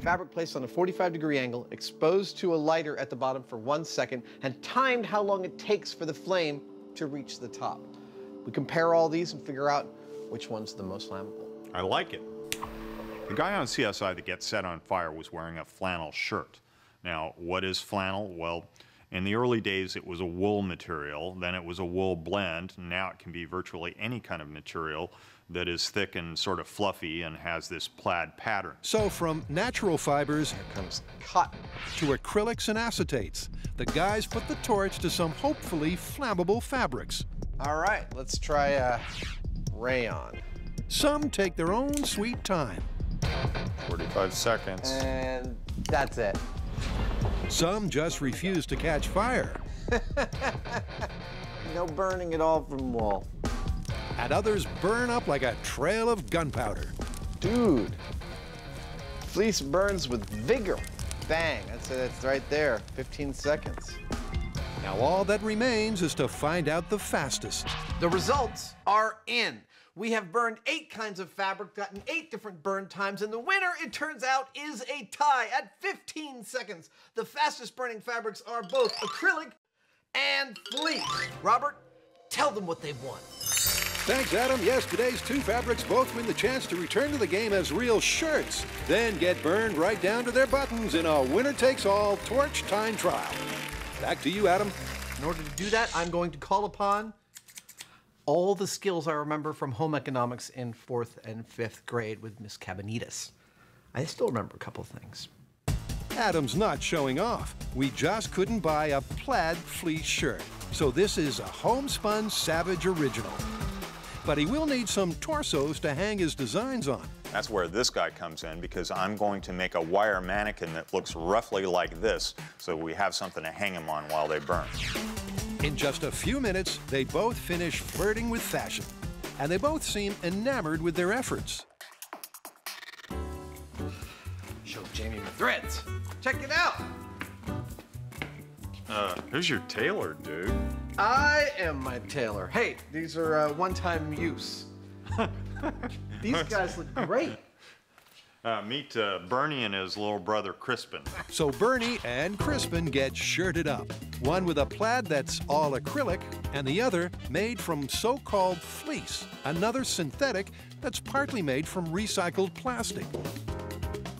fabric placed on a 45-degree angle, exposed to a lighter at the bottom for 1 second, and timed how long it takes for the flame to reach the top. We compare all these and figure out which one's the most flammable. I like it. The guy on CSI that gets set on fire was wearing a flannel shirt. Now, what is flannel? Well, in the early days, it was a wool material, then it was a wool blend. Now it can be virtually any kind of material that is thick and sort of fluffy and has this plaid pattern. So from natural fibers comes cotton to acrylics and acetates, the guys put the torch to some hopefully flammable fabrics. All right, let's try rayon. Some take their own sweet time. 45 seconds. And that's it. Some just refuse to catch fire. No burning at all from wool. And others burn up like a trail of gunpowder. Dude, fleece burns with vigor. Bang, that's right there, 15 seconds. Now all that remains is to find out the fastest. The results are in. We have burned 8 kinds of fabric, gotten 8 different burn times, and the winner, it turns out, is a tie at 15 seconds. The fastest burning fabrics are both acrylic and fleece. Robert, tell them what they've won. Thanks, Adam. Yes, today's 2 fabrics both win the chance to return to the game as real shirts, then get burned right down to their buttons in a winner-takes-all torch time trial. Back to you, Adam. In order to do that, I'm going to call upon all the skills I remember from home economics in 4th and 5th grade with Miss Cabanitas. I still remember a couple things. Adam's not showing off. We just couldn't buy a plaid fleece shirt, so this is a homespun Savage original. But he will need some torsos to hang his designs on. That's where this guy comes in, because I'm going to make a wire mannequin that looks roughly like this, so we have something to hang him on while they burn. In just a few minutes, they both finish flirting with fashion, and they both seem enamored with their efforts. Show Jamie my threads. Check it out. Who's your tailor, dude? I am my tailor. Hey, these are one-time use. These guys look great. Meet Bernie and his little brother, Crispin. So Bernie and Crispin get shirted up, one with a plaid that's all acrylic, and the other made from so-called fleece, another synthetic that's partly made from recycled plastic.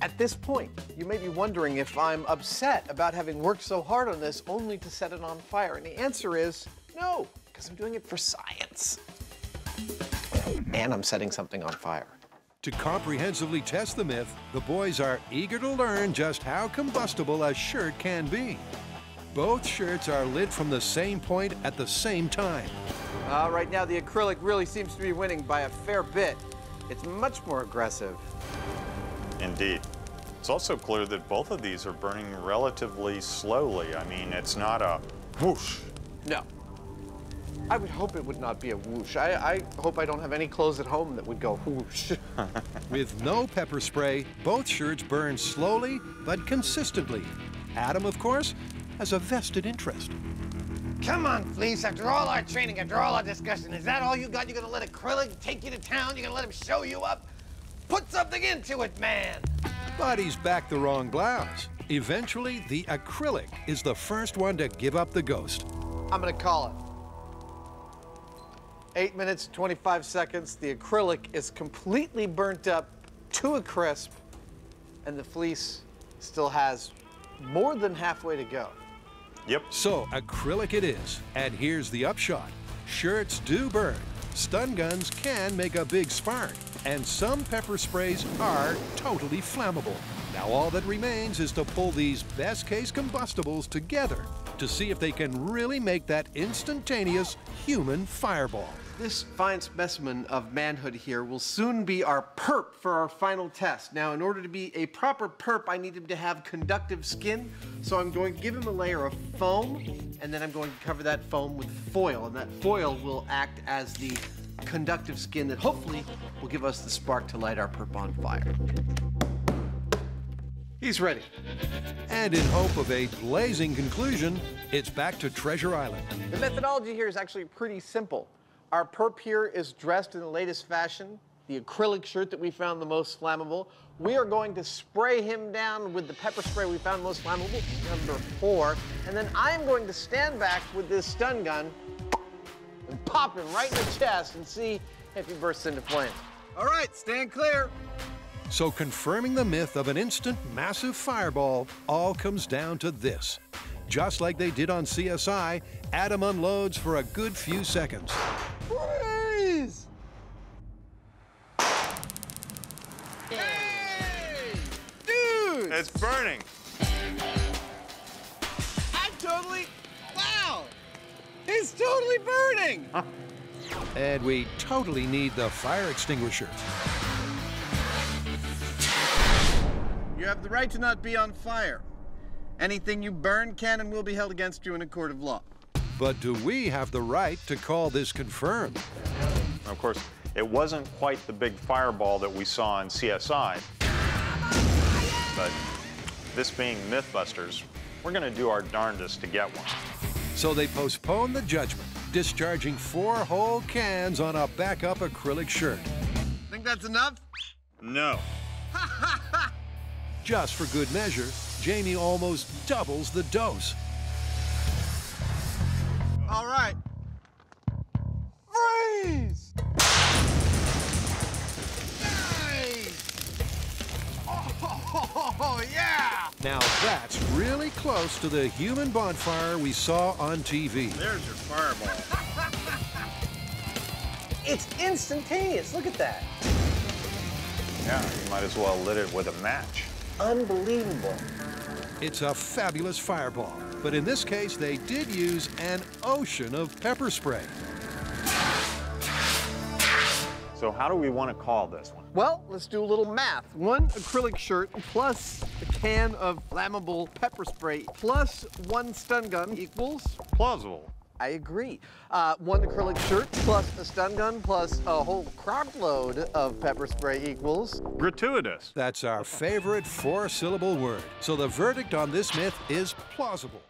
At this point, you may be wondering if I'm upset about having worked so hard on this only to set it on fire, and the answer is no, because I'm doing it for science. And I'm setting something on fire. To comprehensively test the myth, the boys are eager to learn just how combustible a shirt can be. Both shirts are lit from the same point at the same time. Right now, the acrylic really seems to be winning by a fair bit. It's much more aggressive. Indeed. It's also clear that both of these are burning relatively slowly. I mean, it's not a whoosh. No. I would hope it would not be a whoosh. I hope I don't have any clothes at home that would go whoosh. With no pepper spray, both shirts burn slowly but consistently. Adam, of course, has a vested interest. Come on, fleece. After all our training, after all our discussion, is that all you got? You're going to let acrylic take you to town? You're going to let him show you up? Put something into it, man! But he's backed the wrong blouse. Eventually, the acrylic is the first one to give up the ghost. I'm going to call it. 8 minutes, 25 seconds. The acrylic is completely burnt up to a crisp, and the fleece still has more than halfway to go. Yep. So acrylic it is, and here's the upshot. Shirts do burn. Stun guns can make a big spark, and some pepper sprays are totally flammable. Now all that remains is to pull these best case combustibles together to see if they can really make that instantaneous human fireball. This fine specimen of manhood here will soon be our perp for our final test. Now, in order to be a proper perp, I need him to have conductive skin, so I'm going to give him a layer of foam, and then I'm going to cover that foam with foil, and that foil will act as the conductive skin that hopefully will give us the spark to light our perp on fire. He's ready. And in hope of a blazing conclusion, it's back to Treasure Island. The methodology here is actually pretty simple. Our perp here is dressed in the latest fashion. the acrylic shirt that we found the most flammable. We are going to spray him down with the pepper spray we found most flammable, number 4. And then I'm going to stand back with this stun gun and pop him right in the chest and see if he bursts into flames. All right, stand clear. So confirming the myth of an instant massive fireball all comes down to this. Just like they did on CSI, Adam unloads for a good few seconds. Freeze! Hey! Dude! It's burning. I'm totally, wow! He's totally burning! Huh. And we totally need the fire extinguisher. You have the right to not be on fire. Anything you burn can and will be held against you in a court of law. But do we have the right to call this confirmed? Of course, it wasn't quite the big fireball that we saw in CSI. But this being Mythbusters, we're going to do our darndest to get one. So they postponed the judgment, discharging 4 whole cans on a backup acrylic shirt. Think that's enough? No. Just for good measure, Jamie almost doubles the dose. All right. Freeze! Nice! Oh, yeah! Now that's really close to the human bonfire we saw on TV. There's your fireball. It's instantaneous, look at that. Yeah, you might as well lit it with a match. Unbelievable. It's a fabulous fireball, but in this case, they did use an ocean of pepper spray. So how do we want to call this one? Well, let's do a little math. 1 acrylic shirt plus a can of flammable pepper spray plus 1 stun gun equals? Plausible. I agree. 1 acrylic shirt plus a stun gun plus a whole crop load of pepper spray equals? Gratuitous. That's our favorite 4-syllable word. So the verdict on this myth is plausible.